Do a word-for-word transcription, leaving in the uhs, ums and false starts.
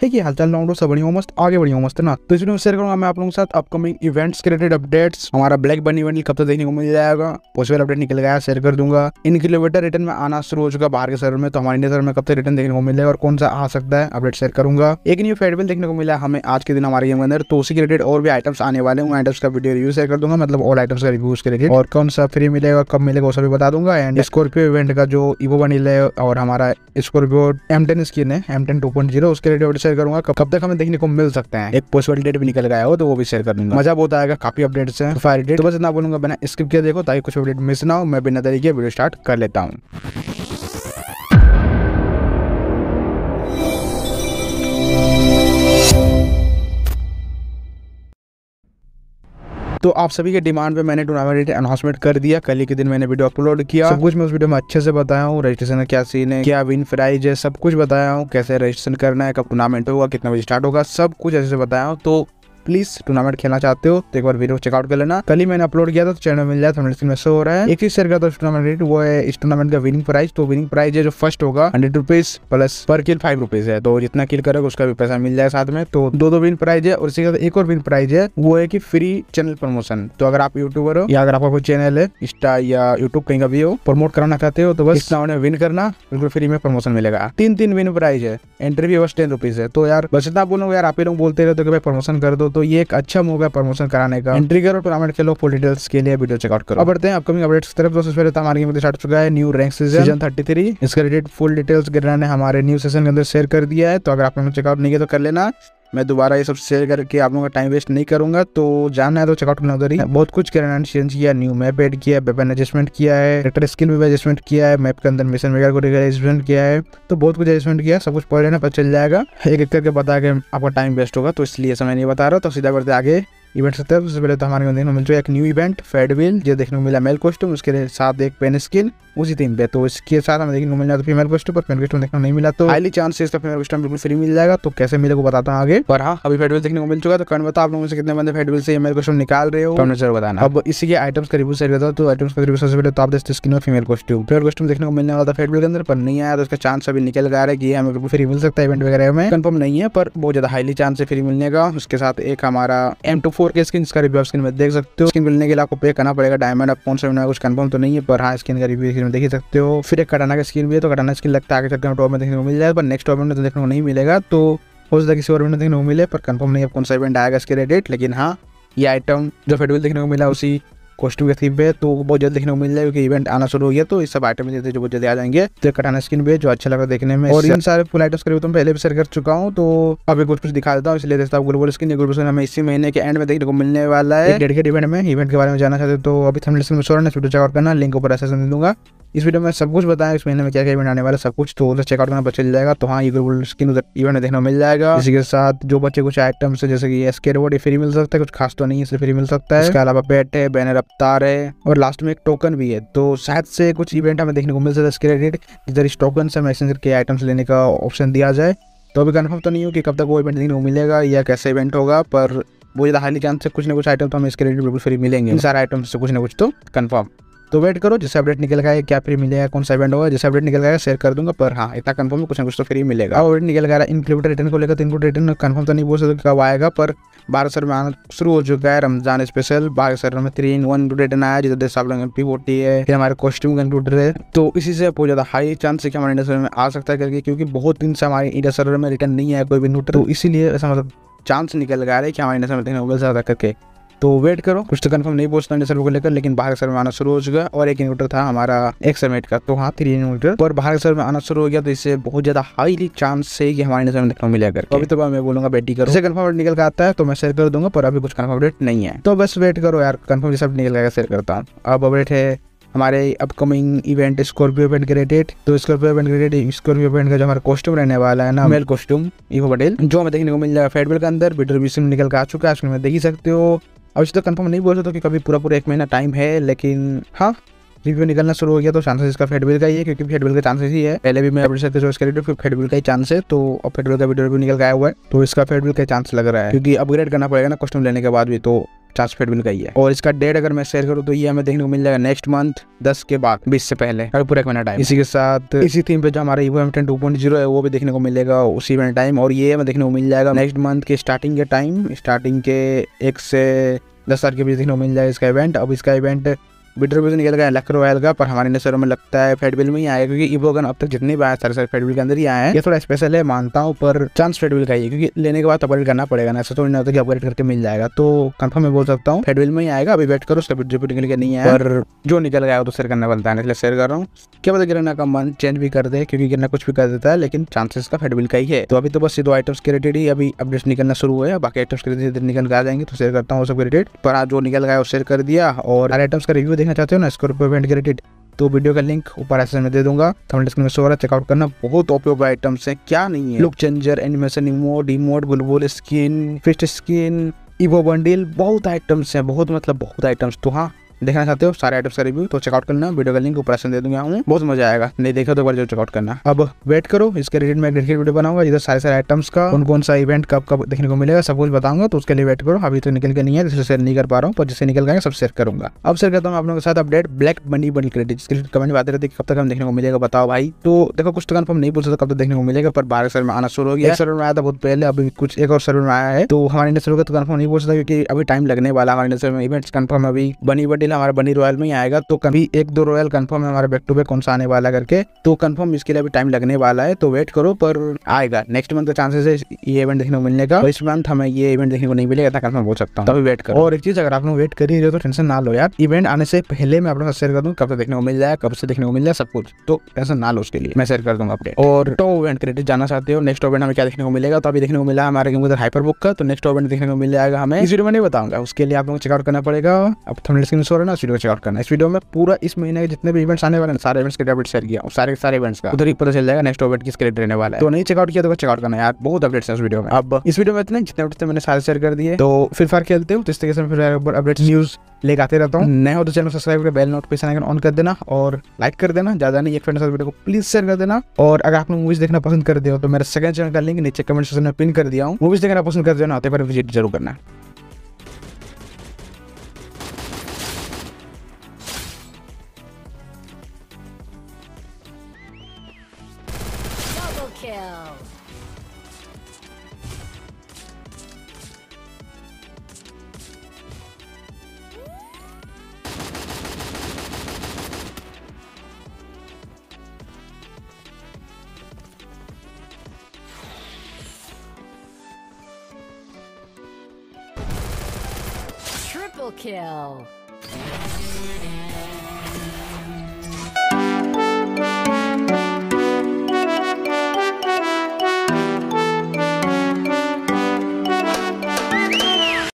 ठीक है, हालचाल डाउनलोड सब बढ़िया मस्त, आगे बढ़िया मस्त ना। तो इसमें शेयर करूंगा मैं आप लोगों के साथ अपकमिंग इवेंट्स के रिलेटेड अपडेट्स, हमारा ब्लैक बनी बंडल कब तक देखने को मिल जाएगा, पॉसिबल अपडेट निकल गया शेयर कर दूंगा। इन किलोमीटर रिटर्न में आना शुरू हो चुका बाहर के सर्वर में, तो हमारे इंडिया सर्वर में कब तक रिटर्न देखने को मिलेगा और कौन सा आ सकता है अपडेट शेयर करूंगा। एक न्यू फेडबिल देखने को मिला हमें आज के दिन हमारे गेम के अंदर, तो उसी के रिलेटेड और भी आइटम्स आने वाले हैं, आइटम्स का वीडियो रिव्यू शेयर कर दूंगा, मतलब ऑल आइटम्स का रिव्यूज के रिलेटेड, और कौन सा फ्री मिलेगा कब मिलेगा वो सभी बता दूंगा। एंड स्कॉर्पियो इवेंट का जो ईवो बंडल है और हमारा स्कॉर्पियो एम टेन स्किन है M ten two point zero उसके रिलेटेड शेयर करूंगा, कब तक हमें देखने को मिल सकते हैं, एक पॉसिबल डेट भी निकल गया हो तो वो भी शेयर कर दूंगा। मजा बहुत आएगा, काफी अपडेट्स हैं फायर डेट, तो बस इतना बोलूंगा बिना स्किप किए देखो ताकि कुछ अपडेट मिस ना हो। मैं बिना देरी के वीडियो स्टार्ट कर लेता हूँ। तो आप सभी के डिमांड पे मैंने टूर्नामेंट अनाउंसमेंट कर दिया, कल ही के दिन मैंने वीडियो अपलोड किया, सब कुछ मैं उस वीडियो में अच्छे से बताया हूँ, रजिस्ट्रेशन का क्या सीन है, क्या विन प्राइज है, सब कुछ बताया हूँ, कैसे रजिस्ट्रेशन करना है, कब टूर्नामेंट होगा, कितना बजे स्टार्ट होगा, सब कुछ अच्छे से बताया हूँ। तो प्लीज टूर्नामेंट खेलना चाहते हो तो एक बार वीडियो चेकआउट कर लेना, कल ही मैंने अपलोड किया था, तो चैनल मिल जाए थंबनेल स्क्रीन में शो हो रहा है। एक चीज शेयर करता हूँ टूर्नामेंट, वो है इस टूर्नामेंट का विनिंग प्राइस। तो विनिंग प्राइस है जो फर्स्ट होगा हंड्रेड रुपीज प्लस पर किल फाइव रुपीज है, तो जितना किल करेगा उसका भी पैसा मिल जाएगा साथ में। तो दो दो विन प्राइज है और इसी के साथ एक और विन प्राइज है, वो है की फ्री चैनल प्रमोशन। तो अगर आप यूट्यूबर हो या अगर आपका कोई चैनल है इंस्टा या यूट्यूब कहीं का भी हो, प्रमोट कराना चाहते हो तो बस इतना विन करना, बिल्कुल फ्री में प्रमोशन मिलेगा। तीन तीन विन प्राइज है, एंट्री भी बस टेन रुपीज है। तो यार बस इतना बोलूंगा, यार आप लोग बोलते रहते हो कि प्रमोशन कर दो, तो ये एक अच्छा मूव है प्रमोशन कराने का। एंट्री करो टूर्नामेंट के लोग, फुल डिटेल्स के लिए वीडियो चेकआउट करो। अब बढ़ते हैं अपकमिंग अपडेट्स की तरफ। दोस्तों पहले हमारे गेम स्टार्ट हो चुका है new rank season thirty three, इसके रिलेटेड फुल डिटेल्स गिरना ने हमारे न्यू सेशन के अंदर शेयर कर दिया है, तो अगर आपने चेकआउट नहीं किया तो कर लेना। मैं दोबारा ये सब शेयर करके आप लोगों का टाइम वेस्ट नहीं करूंगा, तो जानना है तो चेकआउट करना उधर ही। बहुत कुछ करना है, चेंज किया, न्यू मैप एड किया, वेपन एडजस्टमेंट किया है, कैरेक्टर स्किल में एडजस्टमेंट किया है, मैप के अंदर मिशन वगैरह को एडजस्टमेंट किया है, तो बहुत कुछ एडजस्टमेंट किया है। सब कुछ पढ़ लेना, पता चल जाएगा, एक एक करके बता के आपका टाइम वेस्ट होगा, तो इसलिए समय नहीं बता रहा। तो सीधा बढ़ते आगे इवेंट से। सबसे पहले तो हमारे देखने को मिल रहा है एक न्यू इवेंट फेडविल, जो देखने को मिला मेल कॉस्ट्यूम, उसके साथ एक पेन स्किन उसी थीम पे, तो इसके साथ हमें देखने को मिल जाता है फीमेल कॉस्ट्यूम, पर पेन कॉस्ट्यूम देखने को नहीं मिला, तो हाईली चांस इसका फीमेल कॉस्ट्यूम बिल्कुल फ्री मिल जाएगा, तो कैसे मिलेगा बताता हूँ आगे। और हाँ, अभी फेडविल देखने को मिल चुका है, तो कमेंट बताओ आप लोगों से कितने बंदे फेडविल से मेल कॉस्ट्यूम निकाल रहे हो, कमेंट जरूर बताना। अब इसी के आइटम्स का रिव्यू शेयर करता हूं, तो आइटम्स का रिव्यू सबसे पहले तो आप देखते स्किन और फीमेल कॉस्ट्यूम, फीमेल कॉस्ट्यूम देखने को मिलने वाला था फेडविल के अंदर, पर नहीं आया, तो इसका चांस अभी निकल गया है कि हमें फ्री मिल सकता है इवेंट वगैरह में, कंफर्म नहीं है पर बहुत ज्यादा हाईली चांस है फ्री मिलने का। उसके साथ एक हमारा एम टू फोर के स्किन, इसका रिव्यू स्किन में देख सकते हो, स्किन मिलने के लिए आपको पे करना पड़ेगा डायमंड, आप कौन सा कुछ कंफर्म तो नहीं है, पर हाँ स्किन का रिव्यू स्क्रीन में देख सकते हो। फिर एक कटाना का स्किन भी है, तो कटाना स्किन लगता है आगे चलकर टॉप में देखने को मिल जाएगा, पर नेक्स्ट टॉप में तो देखने को नहीं मिलेगा, तो हो सकता है किसी और में देखने को मिले, पर कंफर्म नहीं है कौन सा इवेंट आएगा इसके रिलेटेड। लेकिन हाँ, ये आइटम जो फेडविल देखने को मिला उसी कॉस्ट्यूम के थीम पे, तो बहुत जल्द देखने को मिल जाए क्योंकि इवेंट आना शुरू हो गया, तो इस सब आइटम जो बहुत जल्दी आ जाएंगे। तो कटाना स्किन भी है जो अच्छा लग रहा है देखने में, और इन सारे फुल आइटम्स करीब तो मैं पहले भी शेयर कर चुका हूँ, तो अभी कुछ कुछ दिखा देता हूँ। इसलिए देखता हूँ ग्लोबल स्किन, ग्लोबल स्किन हमें इसी महीने के एंड में देखने को मिलने वाला है डेडिकेट इवेंट में। इवेंट के बारे में जाना चाहते हो तो अभी थंबनेल में शो वीडियो चेकआउट करना, लिंक ऊपर ऐसा दे दूंगा। इस वीडियो में सब कुछ बताया इस महीने में क्या क्या इवेंट आने वाला सब कुछ, तो उधर चेकआउट करना चल जाएगा। तो हाँ, ये ग्लोबल स्किन उधर इवेंट में देखने को मिल जाएगा। इसी के साथ जो बच्चे कुछ आइटम्स है जैसे कि एसके रोबोट, ये फ्री मिल सकता है, कुछ खास तो नहीं है इसलिए फ्री मिल सकता है। इसके अलावा पेट है, बैनर अवतार है, और लास्ट में एक टोकन भी है, तो शायद से कुछ इवेंट हमें देखने को मिल सकता है इसके रिलेटेड, जिधर इस टोकन से हमें एक्सचेंज करके आइटम्स लेने का ऑप्शन दिया जाए। तो अभी कन्फर्म तो नहीं हो कि कब तक वो इवेंट देखने को मिलेगा या कैसे इवेंट होगा, पर बहुत ज़्यादा हाईली चांस है कुछ ना कुछ आइटम तो हमें इसके रिलेटेड बिल्कुल फ्री मिलेंगे, इन सारे आइटम्स से कुछ ना कुछ तो कन्फर्म। तो वेट करो, जैसे अपडेट निकल गया है क्या फ्री मिलेगा, कौन सा इवेंट होगा, जैसे अपडेट निकल गया शेयर कर दूंगा, पर हाँ इतना कंफर्म है कुछ ना कुछ तो फ्री मिलेगा। अपडेट निकल गया इन किलोमीटर रिटर्न को लेकर, तो इनक्लूड रिटर्न कंफर्म तो नहीं बोल सकते कब आएगा, पर बारह सर में आना शुरू हो चुका है रमजान स्पेशल, बारह सर में थ्री इन वन रिटर्न आया जिधर देश आप लोग एम पी होती है, फिर हमारे कॉस्ट्यूम का इंक्लूडर है, तो इसी से बहुत ज़्यादा हाई चांस है कि हमारे इंडिया सर्वर में आ सकता है करके, क्योंकि बहुत दिन से हमारे इंडिया सर्वर में रिटर्न नहीं आया कोई भी नोटर, तो इसीलिए ऐसा मतलब चांस निकल गया है कि हमारे इंडिया सर्वर में देखने को मिल सकता करके। तो वेट करो, कुछ तो कंफर्म नहीं पहुंचता इंडिया सर्वर को लेकर, लेकिन बाहर के सर्वर में आना शुरू हो चुका है। और एक इन्वर्टर था हमारा एक समेट का, तो हाँ थ्री इन्वर्टर पर बाहर के सर्वर में आना शुरू हो गया, तो इससे बहुत ज्यादा हाईली चांस है कि हमारे इंडिया सर्वर में देखने को मिलेगा। अभी तो मैं बोलूंगा बेटी करो, जैसे कंफर्म निकल के आता है तो मैं शेयर कर दूंगा, पर अभी कुछ कंफर्म अपडेट नहीं है, तो बस वेट करो यार, कंफर्म जैसे निकल गया शेयर करता हूँ। अब अपडेट है हमारे अपकमिंग इवेंट स्कॉर्पियो इवेंट के रिलेटेड, तो स्कॉर्पियो इवेंट के रिलेटेड स्कॉर्पियो इवेंट का जो हमारा कॉस्ट्यूम रहने वाला है ना मेल कॉस्ट्यूम ईवो बंडल, जो हमें देखने को मिल जाएगा फेडविल के अंदर, वीडियो निकल के आ चुका है, उसमें देख ही सकते हो। अब इसे तो कंफर्म नहीं बोल सकते कि कभी पूरा पूरा एक महीना टाइम है, लेकिन हाँ रिव्यू निकलना शुरू हो गया, तो चांसेस इसका फेडविल का ही है, क्योंकि फेडविल का चांसेस ही है। पहले भी मैं अपडेट करते जो इसके फिर फेडविल का ही चांस है, तो अब फेडविल का वीडियो रिव्यू निकल गया हुआ है, तो इसका फेडविल का चांस लग रहा है, क्योंकि अपग्रेड करना पड़ेगा ना कॉस्ट्यूम लेने के बाद भी, तो ट्रांसफेट मिल गई है। और इसका डेट अगर मैं शेयर करूँ तो ये हमें देखने को मिल जाएगा नेक्स्ट मंथ दस के बाद, बीस से पहले, अगर पूरा एक महीना टाइम। इसी के साथ इसी थीम पे जो हमारा evo M ten two point zero है वो भी देखने को मिलेगा उसी में टाइम, और ये हमें देखने को मिल जाएगा नेक्स्ट मंथ के स्टार्टिंग के टाइम, स्टार्टिंग के एक से दस तारीख के बीच देखने को मिल जाएगा इसका इवेंट। अब इसका इवेंट विड्रो भी निकल गया लक रॉयल का, पर हमारे नजरों में लगता है फेडविल में ही आएगा, क्योंकि ईवो गन अब तक जितने भी आए सारे सारे फेडविल के अंदर ही आए हैं। ये थोड़ा स्पेशल है मानता हूँ, पर चांस फेडविल का ही है, क्योंकि लेने के बाद अपग्रेड करना पड़ेगा ना, ऐसा थोड़ी ना होता कि अपग्रेड करके मिल जाएगा। तो कंफर्म मैं बोल सकता हूँ फेडविल में ही आएगा, अभी वेट करो उसका विड्रो भी निकल के नहीं आया, पर जो निकल गया तो शेयर करना बनता है, इसलिए शेयर कर रहा हूँ। क्या पता गिरना का मन चेंज भी कर दे, क्योंकि गिरना कुछ भी कर देता है, लेकिन चांसेस का फेडविल का ही है। तो अभी तो बस ये दो आइटम्स के रिलेटेड ही अभी अपडेट्स निकलना शुरू हुआ है, बाकी आइटम्स के रिलेटेड निकल के आ जाएंगे तो शेयर करता हूँ सब रिलेटेड। पर आज जो निकल गया वो शेयर कर दिया, और आइटम्स का रिव्यू देखना चाहते हो ना स्कॉर्पियो इवेंट के रिलेटेड, तो वीडियो का लिंक ऊपर ऐसे में दे दूंगा, थंबनेल स्क्रीन में शो हो रहा है, चेकआउट करना। बहुत ओपी आइटम्स हैं, क्या नहीं है, look changer, animation, emote emote बुलबुल skin, fist skin, evo bundle, बहुत आइटम्स हैं, बहुत मतलब बहुत आइटम्स। तो हाँ, देखना चाहते हो सारे आइटम्स का रिव्यू तो चेकआउट करना, वीडियो का लिंक ऊपर से दे दूंगा, बहुत मजा आएगा, नहीं देखा तो एक बार जरूर चेकआउट करना। अब वेट करो, इसके रिलेटेड मैं डेडिकेटेड वीडियो बनाऊंगा, इधर सारे सारे आइटम्स का कौन कौन सा इवेंट कब कब देखने को मिलेगा सब कुछ बताऊंगा, तो उसके लिए वेट करो। अभी तो निकल के नहीं है, जिससे शेयर नहीं कर पा रहा हूँ, पर जिससे निकल गए सब शेयर करूंगा। अब शेयर करता हूँ आप लोगों के साथ update black bunny bundle credit, जिसके लिए कमेंट में आते रहते कब तक हम देखने को मिलेगा, बताओ भाई। तो देखो कुछ तो कंफर्म नहीं बोल सकता कब तक देखने को मिलेगा, पर बारह सर्वर में आना शुरू हो गया, एक सर्वर में आया था बहुत पहले, अभी कुछ एक और सर्वर में आया है, तो हमारे इंडस्ट्री को तो कंफर्म नहीं बोल सकता क्योंकि अभी टाइम लगने वाला। हमारे इंडस्ट्री में इवेंट्स कंफर्म अभी बनी बंडल हमारा बनी रॉयल में ही आएगा, तो कभी एक दो रॉयल कंफर्म है हमारे बैक टू बैक कौन सा आने वाला करके, तो कंफर्म इसके लिए अभी टाइम लगने वाला है, तो वेट करो, पर आएगा नेक्स्ट मंथ का चांसेस है ये इवेंट देखने को मिलने का। इस मंथ हमें ये इवेंट देखने को नहीं मिलेगा इतना कंफर्म हो सकता हूँ, तभी वेट करो। और एक चीज, अगर आप लोग वेट कर ही रहे हो तो टेंशन ना लो यार, इवेंट आने से पहले मैं आप लोग शेयर कर दूँ कब तक देखने को मिल जाए, कब से देखने को मिल जाए सब कुछ, तो टेंशन ना लो, उसके लिए मैं शेयर कर दूंगा अपडेट। और टॉप इवेंट क्रेडिट जाना चाहते हो नेक्स्ट इवेंट हमें क्या देखने को मिलेगा, तो अभी देखने को मिला हमारे उधर हाइपर बुक का, तो नेक्स्ट इवेंट देखने को मिल जाएगा हमें, इस वीडियो में नहीं बताऊंगा, उसके लिए आप लोगों को चेकआउट करना पड़ेगा। अब थंबनेल स्क्रीन शो हो रहा है ना, इस वीडियो को चेकआउट करना। इस वीडियो में पूरा इस महीने के जितने भी इवेंट्स आने वाले हैं सारे इवेंट्स के अपडेट शेयर किया, सारे सारे इवेंट्स का उधर ही पता चल जाएगा नेक्स्ट इवेंट किस क्रेडिट रहने वाला है, तो नहीं चेकआउट किया तो चेकआउट करना यार, बहुत अपडेट्स हैं इस वीडियो में। अब इस वीडियो में इतने जितने अपडेट्स थे मैंने सारे शेयर कर दिए। तो फ्री फायर खेलते हो तो इस तरीके से फ्री फायर अपडेट्स न्यूज लेकर आते रहता हूँ, नए हो तो चैनल सब्सक्राइब कर बेल नोटिफिकेशन आइकन ऑन कर देना और लाइक कर देना, ज्यादा नहीं, एक फ्रेंड के साथ वीडियो को प्लीज शेयर कर देना। और अगर आप लोग मूवीज देखना पसंद करते हो तो मेरा सेकंड चैनल का लिंक नीचे कमेंट सेक्शन में पिन कर दिया हूँ, मूवीज देखना पसंद करते हो ना तो विजिट जरूर करना। Kill. Triple kill.